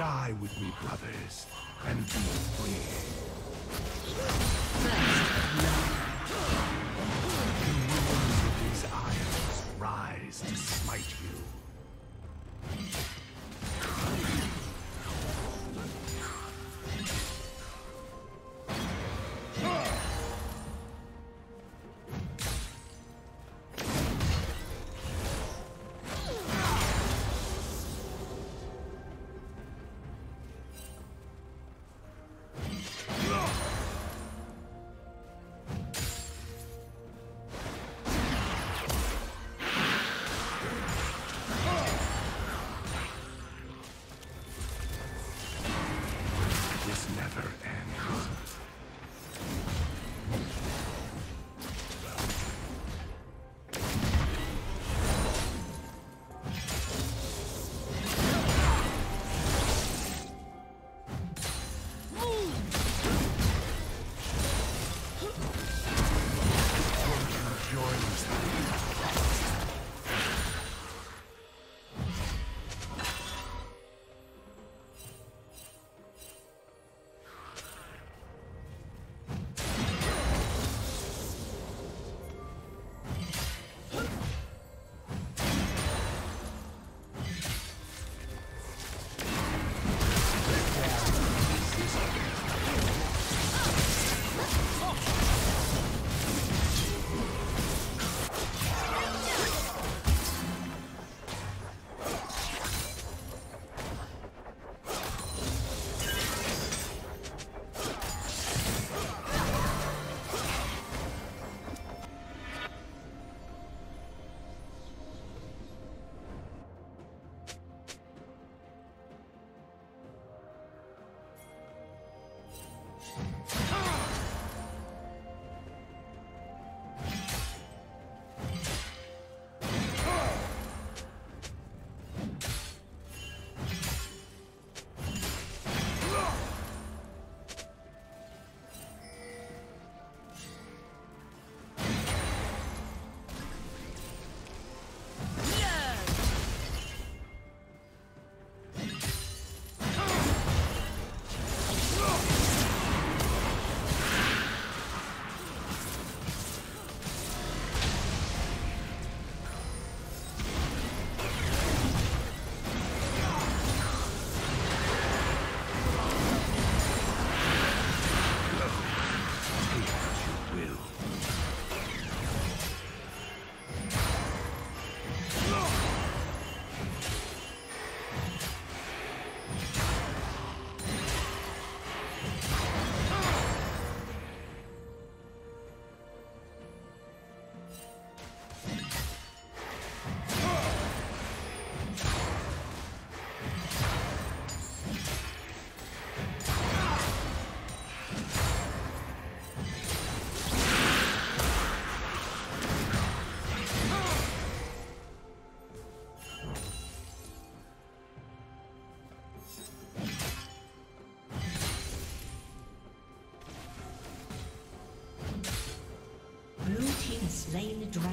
Die with me, brothers, and be free. The moons of these isles rise to smite you. Slain the dragon.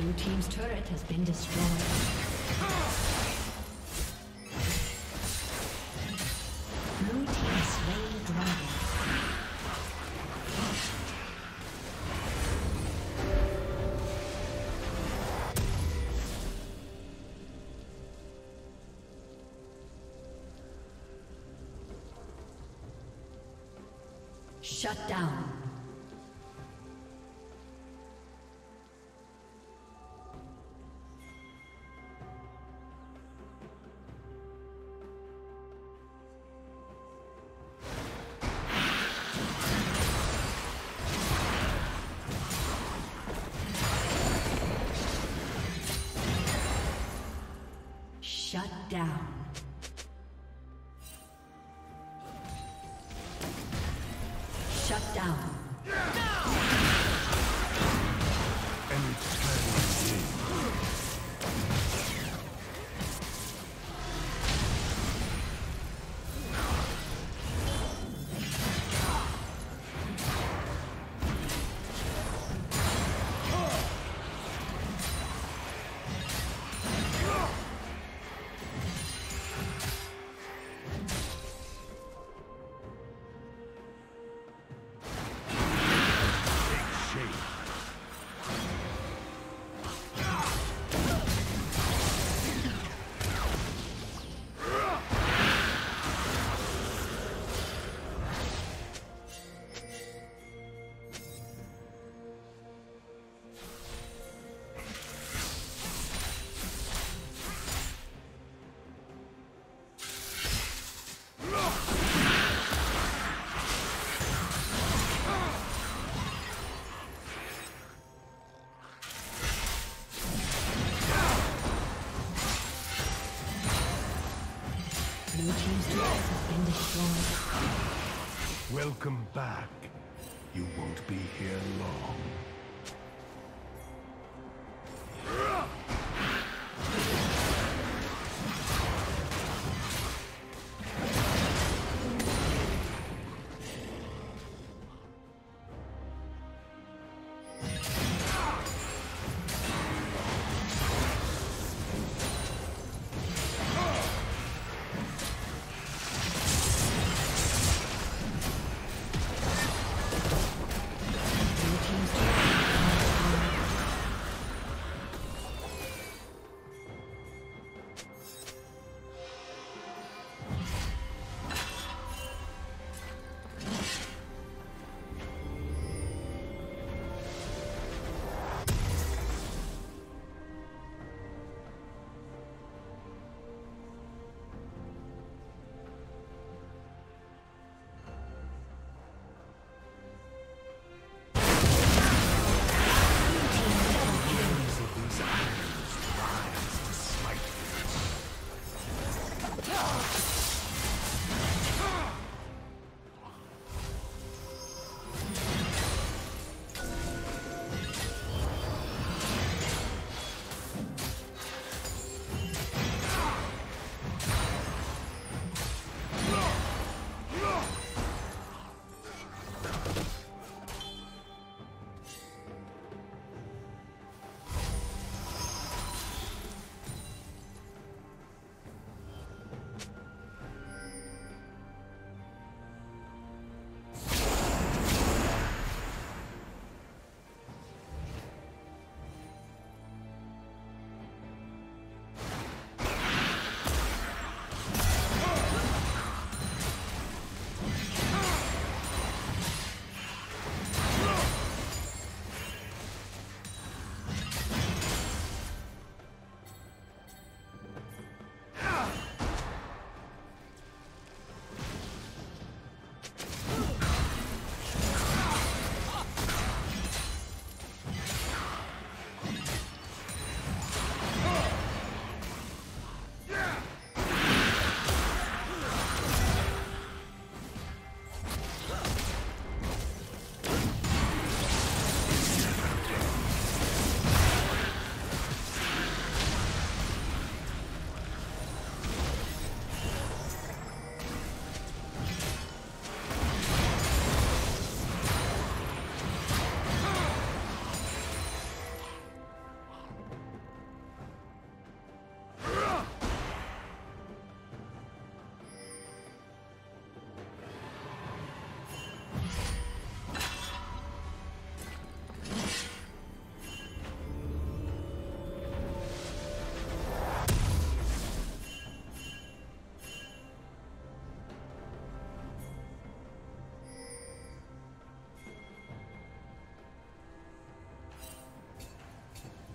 Blue team's turret has been destroyed. Blue team slain dragon. Shut down. Shut down. Shut down. Welcome back. You won't be here long.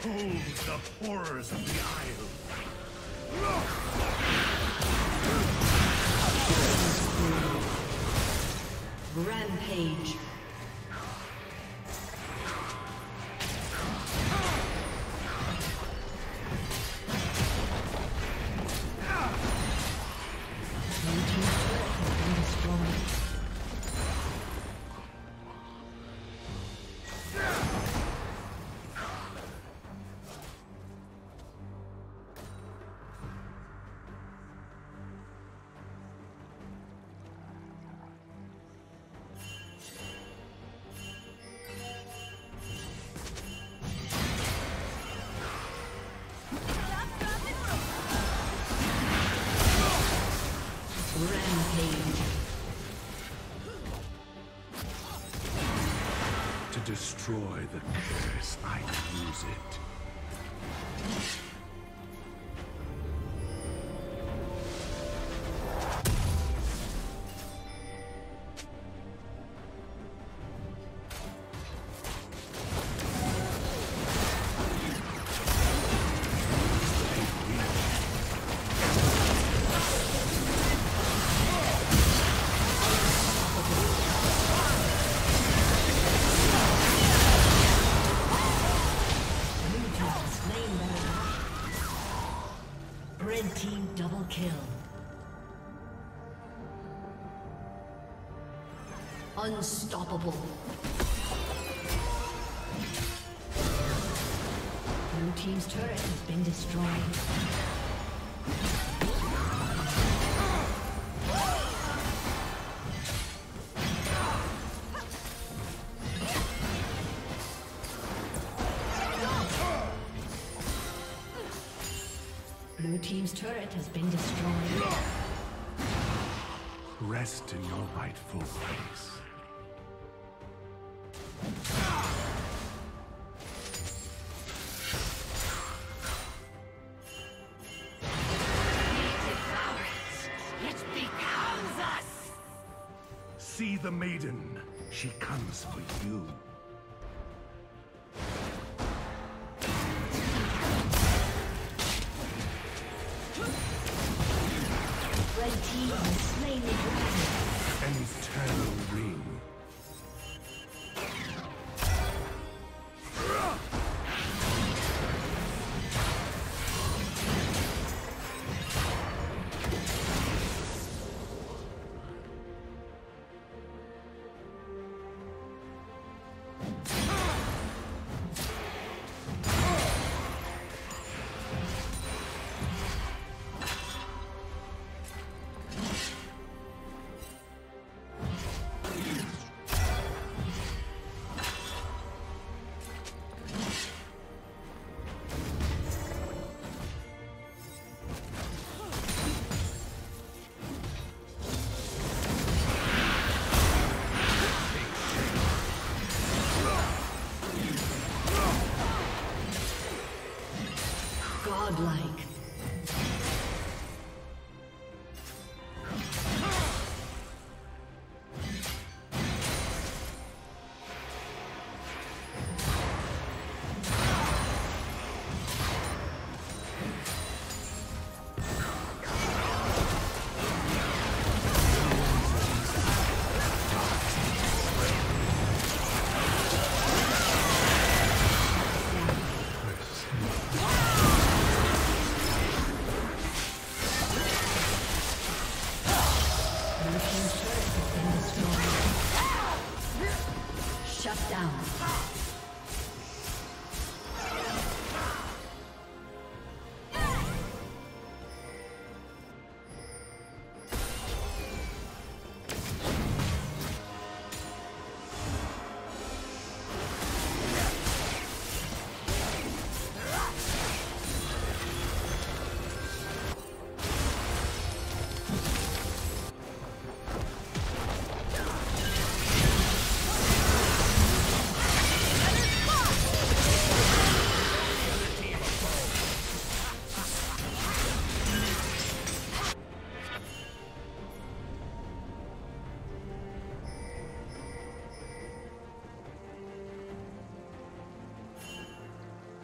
The horrors of the isle. Rampage. Destroy the curse, I use it. Unstoppable. Blue team's turret has been destroyed. Blue team's turret has been destroyed. Rest in your rightful place. see the maiden. She comes for you. Red team has slain the dragon. An eternal ring. Godlike.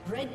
Red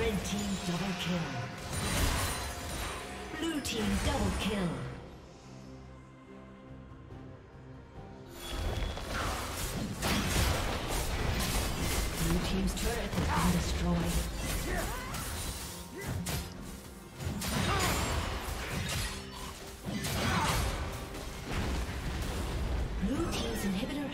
Red team double kill. Blue team double kill. Blue team's turret has been destroyed. Blue team's inhibitor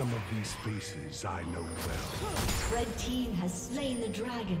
Some of these faces I know well. Red team has slain the dragon.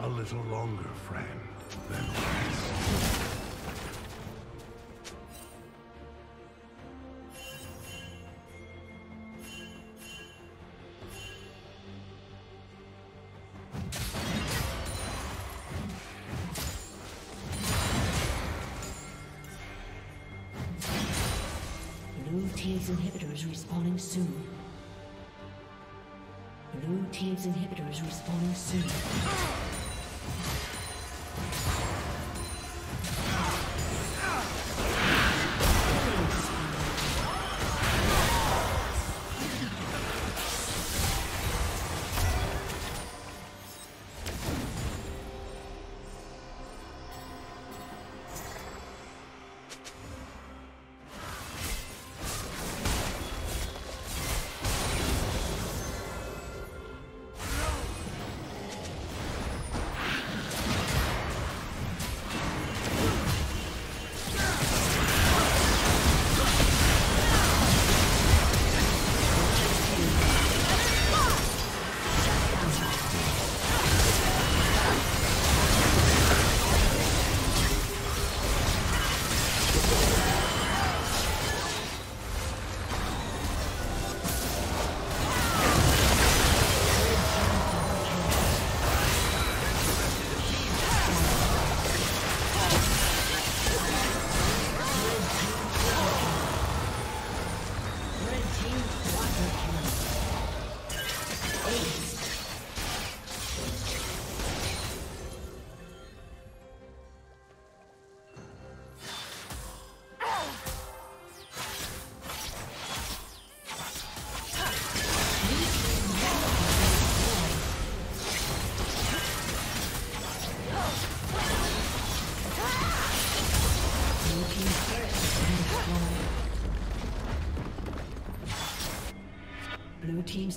A little longer, friend, than last. Team's inhibitor is respawning soon. Blue team's inhibitor is respawning soon. Blue team's